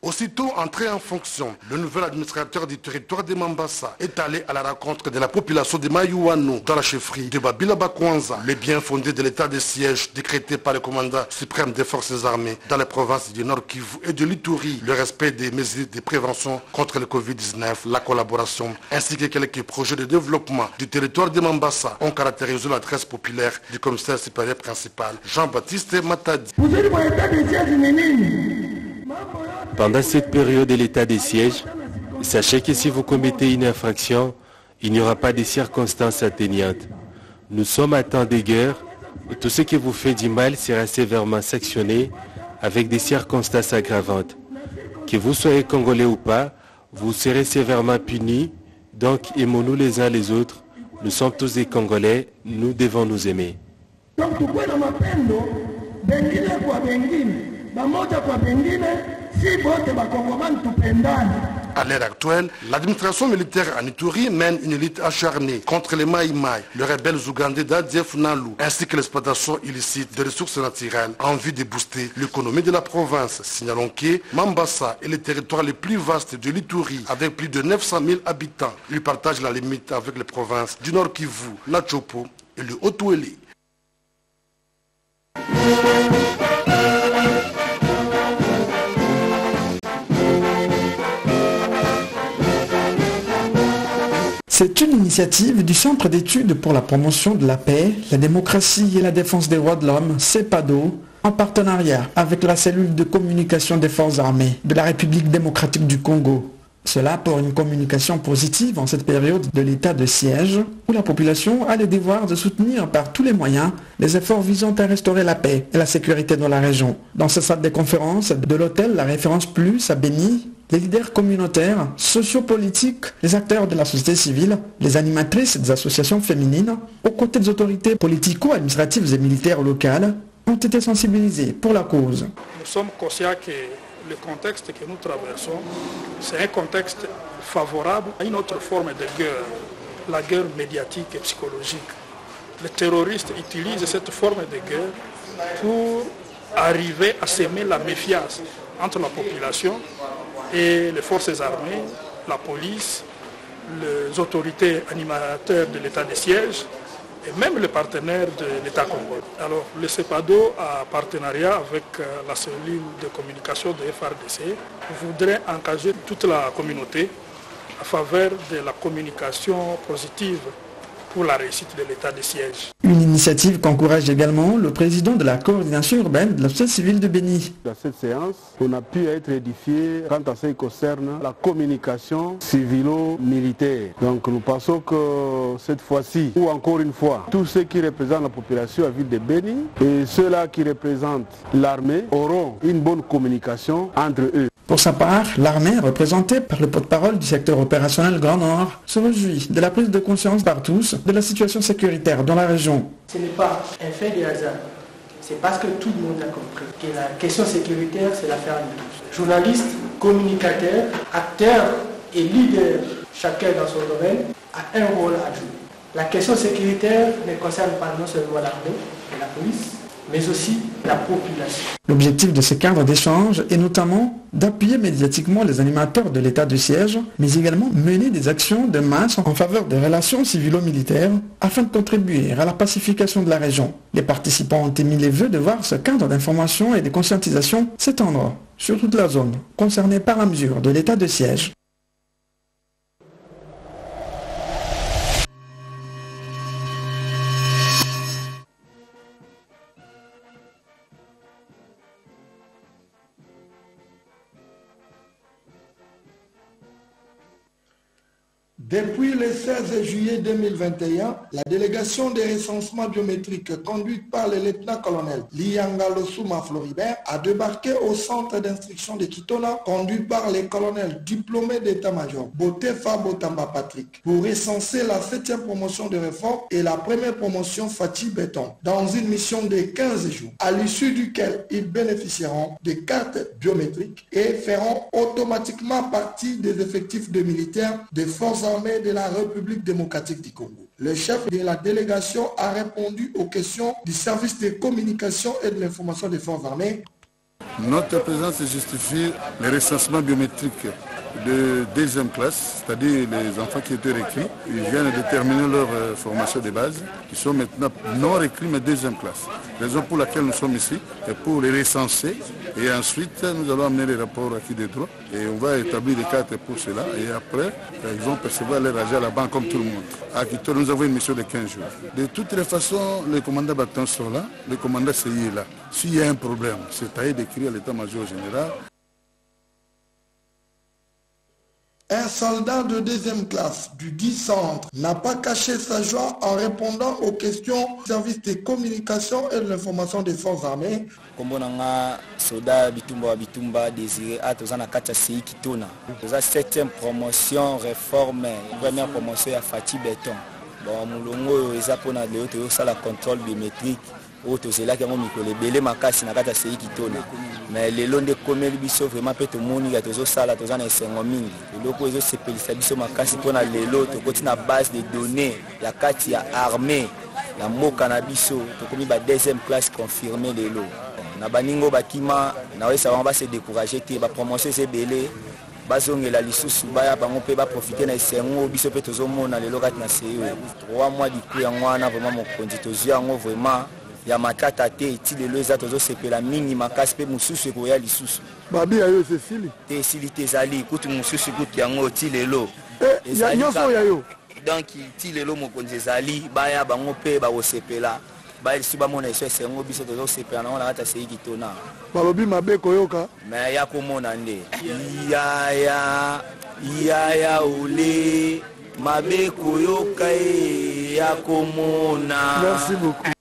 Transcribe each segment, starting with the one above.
Aussitôt entré en fonction, le nouvel administrateur du territoire de Mambasa est allé à la rencontre de la population de Mayouano dans la chefferie de Babila-Bakwanza, le bien fondé de l'état de siège décrété par le commandant suprême des forces armées dans les provinces du Nord Kivu et de l'Ituri, le respect des mesures de prévention contre le Covid-19, la collaboration ainsi que quelques projets de développement du territoire de Mambasa ont caractérisé l'adresse populaire du commissaire supérieur principal Jean-Baptiste Matadi. Pendant cette période de l'état des sièges, sachez que si vous commettez une infraction, il n'y aura pas de circonstances atteignantes. Nous sommes à temps de guerre et tout ce que vous faites du mal sera sévèrement sanctionné avec des circonstances aggravantes. Que vous soyez congolais ou pas, vous serez sévèrement punis, donc aimons-nous les uns les autres. Nous sommes tous des Congolais, nous devons nous aimer. À l'heure actuelle, l'administration militaire en Ituri mène une lutte acharnée contre les Maïmaï, les rebelles ougandais d'Adief Nalu, ainsi que l'exploitation illicite des ressources naturelles en vue de booster l'économie de la province. Signalons que Mambasa est le territoire le plus vaste de l'Ituri, avec plus de 900 000 habitants. Il partage la limite avec les provinces du Nord Kivu, la Chopo et le Haut-Ouélé. C'est une initiative du Centre d'études pour la promotion de la paix, la démocratie et la défense des droits de l'homme, CEPADO, en partenariat avec la cellule de communication des forces armées de la République démocratique du Congo. Cela pour une communication positive en cette période de l'état de siège, où la population a le devoir de soutenir par tous les moyens les efforts visant à restaurer la paix et la sécurité dans la région. Dans cette salle des conférences de l'hôtel La Référence Plus à Béni, les leaders communautaires, sociopolitiques, les acteurs de la société civile, les animatrices des associations féminines, aux côtés des autorités politico-administratives et militaires locales, ont été sensibilisés pour la cause. Nous sommes conscients que le contexte que nous traversons, c'est un contexte favorable à une autre forme de guerre, la guerre médiatique et psychologique. Les terroristes utilisent cette forme de guerre pour arriver à semer la méfiance entre la population et les forces armées, la police, les autorités animateurs de l'état de siège et même les partenaires de l'état congolais. Alors le CEPADO, en partenariat avec la cellule de communication de FRDC, voudrait engager toute la communauté en faveur de la communication positive pour la réussite de l'état de siège. Une initiative qu'encourage également le président de la coordination urbaine de la société civile de Béni. Dans cette séance, on a pu être édifié quant à ce qui concerne la communication civilo-militaire. Donc nous pensons que cette fois-ci, ou encore une fois, tous ceux qui représentent la population à la ville de Béni et ceux-là qui représentent l'armée auront une bonne communication entre eux. Pour sa part, l'armée, représentée par le porte-parole du secteur opérationnel Grand Nord, se réjouit de la prise de conscience par tous de la situation sécuritaire dans la région. Ce n'est pas un fait de hasard, c'est parce que tout le monde a compris que la question sécuritaire, c'est l'affaire de tous. Journalistes, communicateurs, acteurs et leaders, chacun dans son domaine, a un rôle à jouer. La question sécuritaire ne concerne pas non seulement l'armée et la police, mais aussi la population. L'objectif de ce cadre d'échange est notamment d'appuyer médiatiquement les animateurs de l'état de siège, mais également mener des actions de masse en faveur des relations civilo-militaires afin de contribuer à la pacification de la région. Les participants ont émis les vœux de voir ce cadre d'information et de conscientisation s'étendre sur toute la zone concernée par la mesure de l'état de siège. Depuis le 16 juillet 2021, la délégation des recensements biométriques conduite par le lieutenant-colonel Liangalosuma Floribert a débarqué au centre d'instruction de Kitona, conduit par le colonel diplômé d'état-major Botefa Botamba Patrick, pour recenser la 7e promotion de réforme et la première promotion Fatih Béton, dans une mission de 15 jours, à l'issue duquel ils bénéficieront des cartes biométriques et feront automatiquement partie des effectifs de militaires des forces armées de la République démocratique du Congo. Le chef de la délégation a répondu aux questions du service de communication et de l'information des forces armées. Notre présence justifie le recensement biométrique de deuxième classe, c'est-à-dire les enfants qui étaient recrutés. Ils viennent de terminer leur formation de base, qui sont maintenant non recrutés mais deuxième classe. Raison pour laquelle nous sommes ici, est pour les recenser et ensuite nous allons amener les rapports acquis des droits et on va établir des cartes pour cela et après ils vont percevoir leur argent à la banque comme tout le monde. À Quito, nous avons une mission de 15 jours. De toutes les façons, les commandants battants sont là, les commandants CI est là. S'il y a un problème, c'est à d'écrire à l'état-major général. Un soldat de deuxième classe du 10 centre n'a pas caché sa joie en répondant aux questions du service des communications et de l'information des forces armées. Soldat Bitumba Désiré Atozana Katasi Kitona. La 7e promotion réforme, première promotion à Fatih Béton. Bon, Moulongo et Zapona de l'autre, ça la contrôle biométrique. C'est là que mon micro le belé makasi na kata sei kitona mais le long de comel biso vraiment peut to moni ya tozo sala tozana esengo mingi loko ezo sepelisa biso makasi pona lelo to kotina base de données ya kati ya armée la moka na biso to komi ba deuxième classe confirmée lelo na baningo bakima na wesa ba se décourager te ba promotion c'est belé bazongela lisusu baya bango pe ba profiter na esengo biso pe tozo mona lelo kati na sei 3 mois du coup ya mwana vraiment mokonzi tozi yango vraiment Yamakata te itile loza tozo sepela mingi makaspe mususu koya lisusu. Babi ayo se sili. Te sili te zali kutu mususu kutu yango itile lo. Ya nyoso ya yo. Donc itile lo mokonze zali baya bango pe ba osepela. Ba suba mona eso sengo biso tozo sepela na ona ata seiki tona. Balobi mabe koyoka. Mais ya komona nde. Ya ole mabe koyoka e ya komona. Merci beaucoup.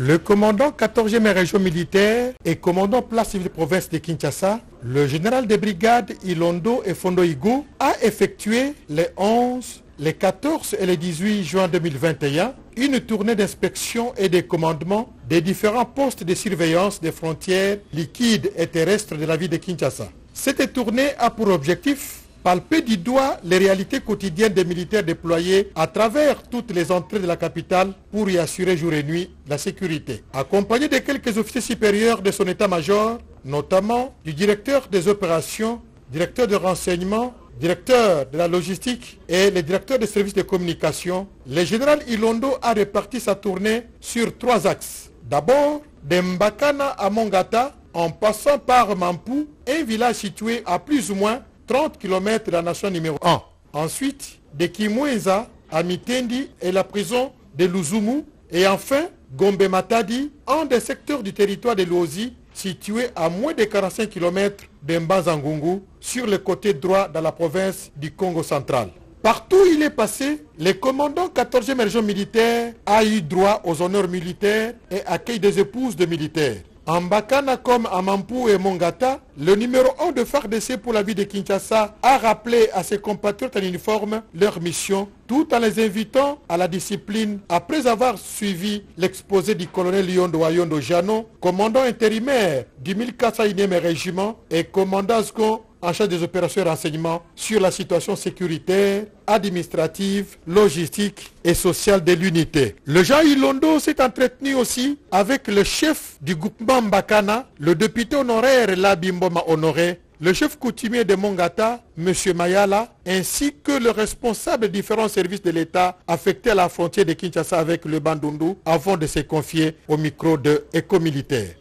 Le commandant 14e région militaire et commandant place civile province de Kinshasa, le général des brigades Ilondo Efondo Ngo, a effectué les 11, les 14 et les 18 juin 2021 une tournée d'inspection et de commandement des différents postes de surveillance des frontières liquides et terrestres de la ville de Kinshasa. Cette tournée a pour objectif palper du doigt les réalités quotidiennes des militaires déployés à travers toutes les entrées de la capitale pour y assurer jour et nuit la sécurité. Accompagné de quelques officiers supérieurs de son état-major, notamment du directeur des opérations, directeur de renseignement, directeur de la logistique et les directeurs des services de communication, le général Ilondo a réparti sa tournée sur 3 axes. D'abord, de Mbakana à Mongata, en passant par Mampou, un village situé à plus ou moins 30 km de la nation numéro 1. Ensuite, de Kimweza à Mitendi et la prison de Luzumu. Et enfin, Gombe Matadi, un des secteurs du territoire de Luozi, situé à moins de 45 km de Mbazangungu, sur le côté droit dans la province du Congo central. Partout où il est passé, le commandant 14e région militaire a eu droit aux honneurs militaires et accueille des épouses de militaires. En Bakana comme à Mampou et Mongata, le numéro 1 de FRDC pour la ville de Kinshasa a rappelé à ses compatriotes en uniforme leur mission tout en les invitant à la discipline après avoir suivi l'exposé du colonel Lyon Doyon Doyano, commandant intérimaire du 1401e régiment et commandant second en charge des opérations de renseignement sur la situation sécuritaire, administrative, logistique et sociale de l'unité. Le Jean Ilondo s'est entretenu aussi avec le chef du groupement Mbakana, le député honoraire Labimboma Honoré, le chef coutumier de Mongata, M. Mayala, ainsi que le responsable des différents services de l'État affectés à la frontière de Kinshasa avec le Bandundu avant de se confier au micro de Éco-Militaire.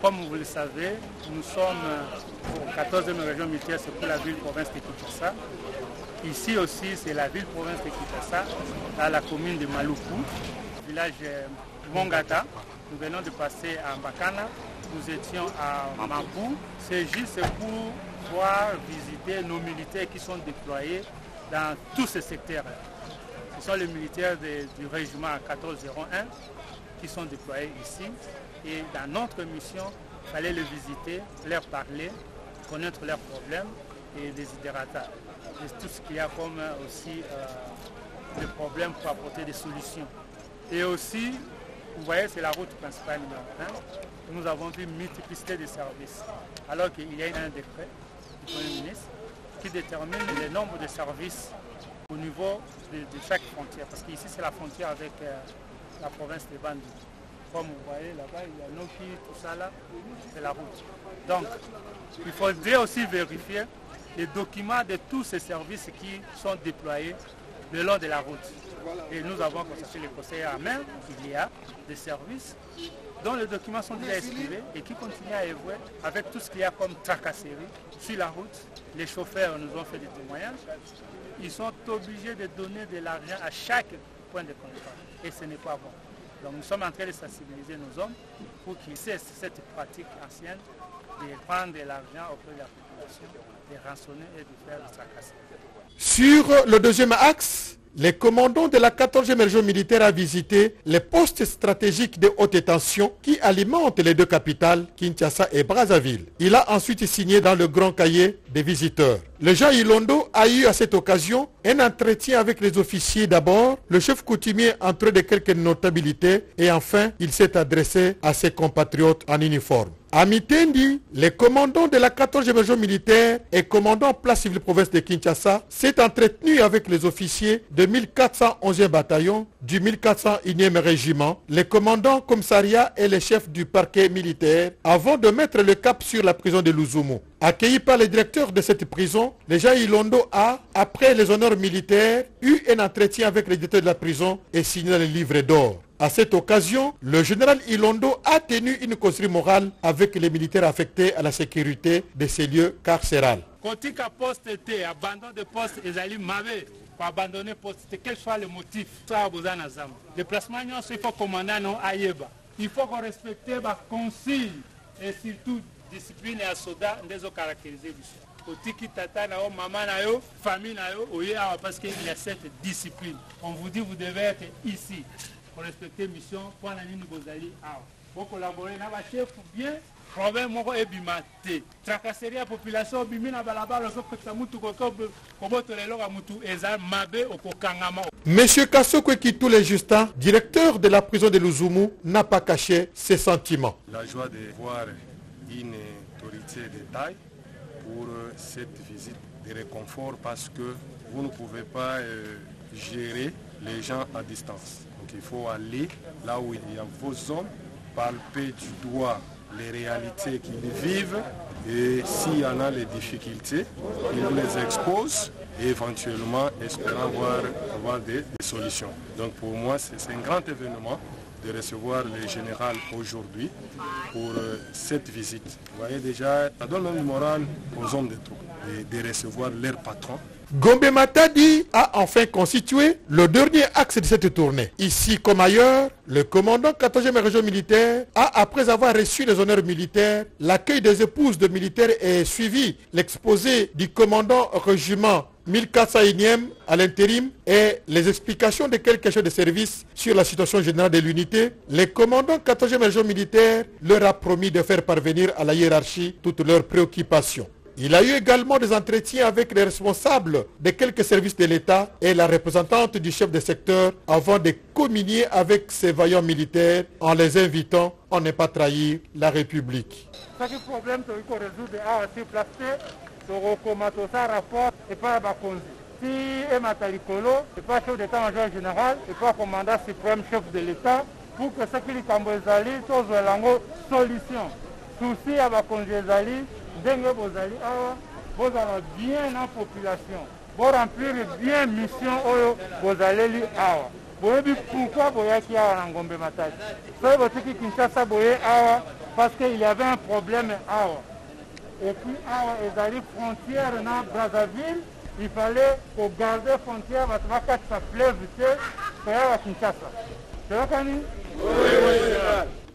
Comme vous le savez, nous sommes au 14e région militaire, c'est pour la ville-province de Kinshasa. Ici aussi, c'est la ville-province de Kinshasa, à la commune de Maluku, village Mongata. Nous venons de passer à Mbakana, nous étions à Mampou. C'est juste pour pouvoir visiter nos militaires qui sont déployés dans tous ces secteurs. Ce sont les militaires du régiment 1401 qui sont déployés ici. Et dans notre mission, il fallait les visiter, leur parler, connaître leurs problèmes et des idératas. Tout ce qu'il y a comme aussi des problèmes pour apporter des solutions. Et aussi Vous voyez, c'est la route principale. Hein? Nous avons vu multiplicité de services. Alors qu'il y a un décret du Premier ministre qui détermine le nombre de services au niveau de chaque frontière. Parce qu'ici, c'est la frontière avec la province de Bandou. Comme vous voyez là-bas, il y a Noki, tout ça là, c'est la route. Donc, il faudrait aussi vérifier les documents de tous ces services qui sont déployés le long de la route. Et nous avons constaté les conseillers à main, il y a des services dont les documents sont déjà esquivés et qui continuent à évoluer avec tout ce qu'il y a comme tracasserie sur la route. Les chauffeurs nous ont fait des témoignages. Ils sont obligés de donner de l'argent à chaque point de contrôle. Et ce n'est pas bon. Donc nous sommes en train de sensibiliser nos hommes pour qu'ils cessent cette pratique ancienne de prendre de l'argent auprès de la population, de rançonner et de faire le tracasserie. Sur le deuxième axe, les commandants de la 14e région militaire ont visité les postes stratégiques de haute tension qui alimentent les deux capitales, Kinshasa et Brazzaville. Il a ensuite signé dans le grand cahier des visiteurs. Le Jean Ilondo a eu à cette occasion un entretien avec les officiers d'abord, le chef coutumier entouré de quelques notabilités et enfin il s'est adressé à ses compatriotes en uniforme. À Mitendi, le commandant de la 14e région militaire et commandant place civile province de Kinshasa s'est entretenu avec les officiers de 1411e bataillon, du 1401e régiment, les commandants commissariat et les chefs du parquet militaire avant de mettre le cap sur la prison de Luzumu. Accueilli par le directeur de cette prison, le Jean Ilondo a, après les honneurs militaires, eu un entretien avec le directeur de la prison et signé le livre d'or. À cette occasion, le général Ilondo a tenu une causerie morale avec les militaires affectés à la sécurité de ces lieux carcérales. Kotika poste T, abandon de poste, ils allaient m'avoir pour abandonner poste. Quel soit le motif? Le placement, il faut commander non aïeba. Il faut qu'on respecte la consigne et surtout discipline et à soda, des autres caractérisés du sud. Kotiki tata nao, maman nao, famille nao, parce qu'il y a cette discipline. On vous dit vous devez être ici. Respecter mission pour l'année Bozali A. Pour collaborer, nous avons chef bien, province Moko et Bimate. Tracasserie la population, Bimina Balaba, le Sokotamoutou, Koboto, le Loramoutou, Ezal, Mabe, Okokangama. Monsieur Kassokwe Kitoulestin, directeur de la prison de Luzumu, n'a pas caché ses sentiments. La joie de voir une autorité de taille pour cette visite de réconfort parce que vous ne pouvez pas gérer les gens à distance. Donc il faut aller là où il y a vos hommes, palper du doigt les réalités qu'ils vivent et s'il y en a les difficultés, ils vous les exposent et éventuellement espérant avoir des solutions. Donc pour moi c'est un grand événement de recevoir le général aujourd'hui pour cette visite. Vous voyez déjà, ça donne le moral aux hommes de troupes de recevoir leur patron. Gombe Matadi a enfin constitué le dernier axe de cette tournée. Ici comme ailleurs, le commandant 14e région militaire a, après avoir reçu les honneurs militaires, l'accueil des épouses de militaires et suivi l'exposé du commandant régiment 1401e à l'intérim et les explications de quelques chefs de service sur la situation générale de l'unité, le commandant 14e région militaire leur a promis de faire parvenir à la hiérarchie toutes leurs préoccupations. Il a eu également des entretiens avec les responsables de quelques services de l'État et la représentante du chef de secteur avant de communier avec ces vaillants militaires en les invitant à ne pas trahir la République. C'est un problème qu'il faut résoudre à se placer sur ça rapport et pas à Bakonzi. Si Ematalikolo n'est pas chef d'état-major général et pas commandant suprême chef de l'État pour que ce qu'il tamboezali, tous les solution. Souci à Bakonzi Zali. Dengue bozali awa, bozala bien en population, pour remplir bien mission oyo bozaleli awa. Boyebi pourquoi boyaki awa na Gombe Matadi. Soye botiki Kinshasa boye awa parce qu'il y avait un problème awa. Et puis awa ezali frontière na Brazzaville, il fallait qu'on garde frontière bataka sa fleuve te awa Kinshasa. C'est vrai Kani? Oui.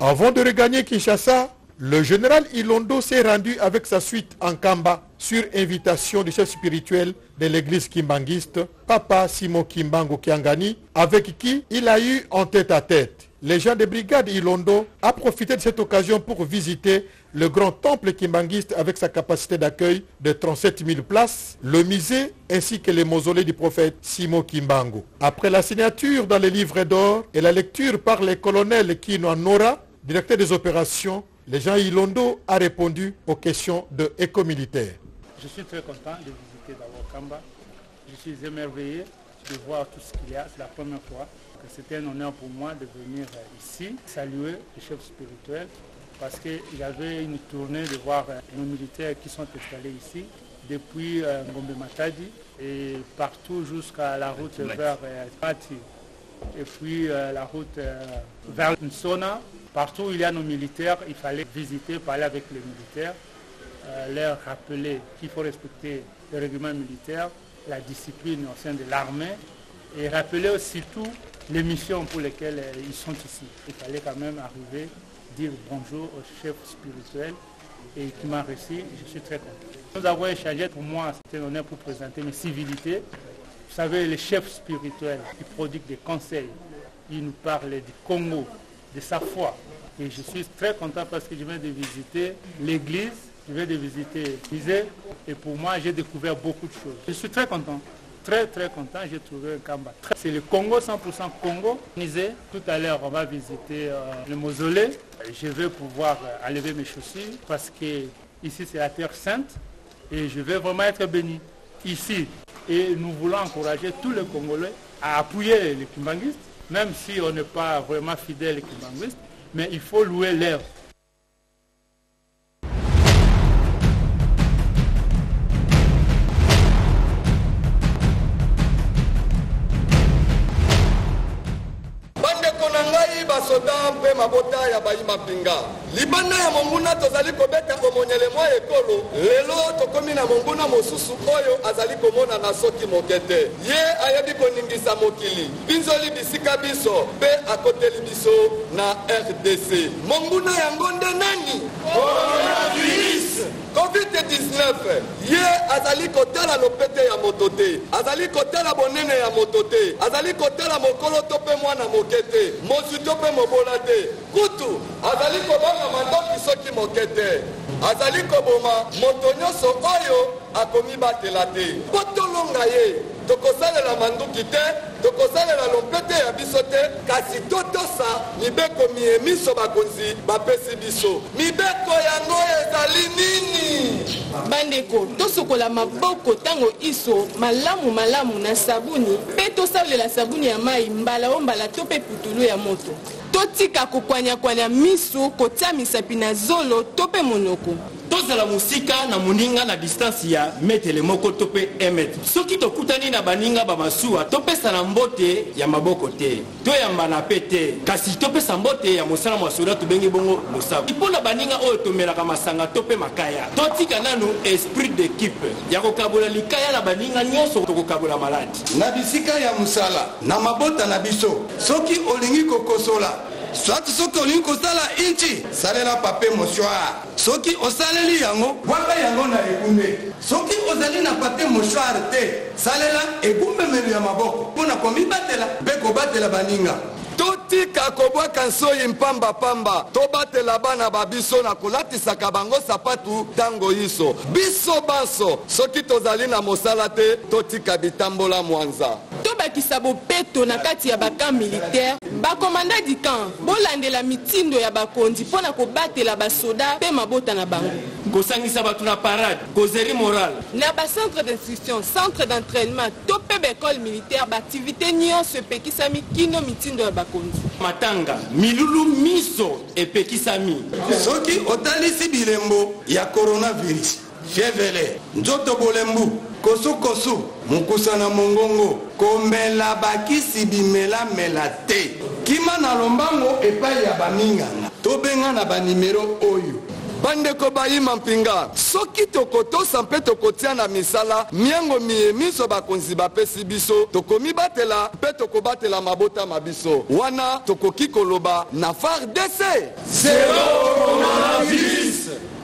Avant de regagner Kinshasa, le général Ilondo s'est rendu avec sa suite en Kamba sur invitation du chef spirituel de l'église kimbanguiste, Papa Simo Kimbangu Kiangani, avec qui il a eu en tête-à-tête. Les gens des brigades Ilondo a profité de cette occasion pour visiter le grand temple kimbanguiste avec sa capacité d'accueil de 37 000 places, le musée ainsi que les mausolées du prophète Simo Kimbangu. Après la signature dans les livres d'or et la lecture par le colonel Kinoa Nora, directeur des opérations, les gens Ilondo a répondu aux questions de éco-militaire. Je suis très content de visiter Kamba. Je suis émerveillé de voir tout ce qu'il y a, c'est la première fois. C'était un honneur pour moi de venir ici saluer le chef spirituel parce qu'il avait une tournée de voir nos militaires qui sont installés ici depuis Ngombe Matadi et partout jusqu'à la route vers Pati et puis la route vers Nsona. Partout où il y a nos militaires, il fallait visiter, parler avec les militaires, leur rappeler qu'il faut respecter le règlement militaire, la discipline au sein de l'armée et rappeler aussi tout les missions pour lesquelles ils sont ici. Il fallait quand même arriver, dire bonjour au chef spirituel et qui m'a reçu. Je suis très content. Nous avons échangé, pour moi, c'était un honneur pour présenter mes civilités. Vous savez, les chefs spirituels qui produisent des conseils, ils nous parlent du Congo, de sa foi. Et je suis très content parce que je viens de visiter l'église, je viens de visiter le musée. Et pour moi, j'ai découvert beaucoup de choses. Je suis très content. Très très content, j'ai trouvé un Kamba. C'est le Congo, 100% Congo. Tout à l'heure, on va visiter le mausolée. Je vais pouvoir enlever mes chaussures parce que ici c'est la terre sainte et je vais vraiment être béni ici. Et nous voulons encourager tous les Congolais à appuyer les kimbanguistes, même si on n'est pas vraiment fidèle aux kimbanguistes, mais il faut louer l'œuvre. Libanda ya monguna tozali kobeta komonyele mwa ekolo lelo tokomi na monguna mosusu oyo azali komona na soki mokete ye ayebi koningisa mokili binzoli bisika biso pe akoteli biso na RDC monguna ya ngonde nani coronavirus COVID-19 ye azali kotela lopete ya motote azali kotela bonene ya motote azali kotela mokolo tope mwana mokete mosu tope mobola te kutu azali kobanga mandoki soki mokete azali koboma moto nyonso oyo akomi batela te po tolonga ye tokosalela manduki te tokosalela lompete ya biso te kasi totosa mibeko miemiso bakonzi bapesi biso mibeko yango ezali nini bandeko tosokola maboko ntango iso malamu malamu na sabuni pe tosalela sabuni ya mai mbala ombala to pe putulu ya moto totika kokwanya-kwanya miso kotamisa pina zolo to pe monoko tozala musika na moninga na distance ya metele moko to pe 1 metre soki tokutani na baninga bamasuwa topesa na mbote ya maboko te toyamba na pe te kasi topesa mbote ya mosala mwa soda tobenge bongo mosabu mpona baninga oyo tomelaka masanga to pe makaya totika nanu esprit d'équipe ya kokabola likaya na baninga nyonso tokokabola maladi na bisika ya musala na mabota na biso soki olingi kokosola soit soki olingi kosala inchi salela pape mochoir soki osaleli yango waka yango na egumbe soki ozali na pape mochoir te salela egumbemeli ya maboko mpona komibatela mpe kobatela baninga totika kobwaka nsoyi mpambapamba tobatela bana babiso na kolatisaka bango sapatu ntango iso biso banso soki tozali na mosala te totika bitambola mwanza tobakisa bopeto na kati ya bakamp militaire bakomanda du camp bolandela mitindo ya bakondi mpona kobatela basoda mpe mabota na bango kosangisa bato na parade kozeri morale na bacentre d'instruction centre d'entraînement to mpe baekole militaire baaktivité nyonso epekisami kino mitindo ya bakondi matanga milulu miso epekisami soki otalisi bilembo ya coronavirus chevele nzoto bolembu kosukosu mukusa na mongongo komela bakisi bimela mela te kima na lombango epai ya baningana tobenga na banimero oyo bandeko bayima mpinga soki tokotosa mpe tokotia na misala miango miemiso bakonzi bapesi biso tokomibatela mpe tokobatela mabotama biso wana tokoki koloba na FARDC zero coronavirus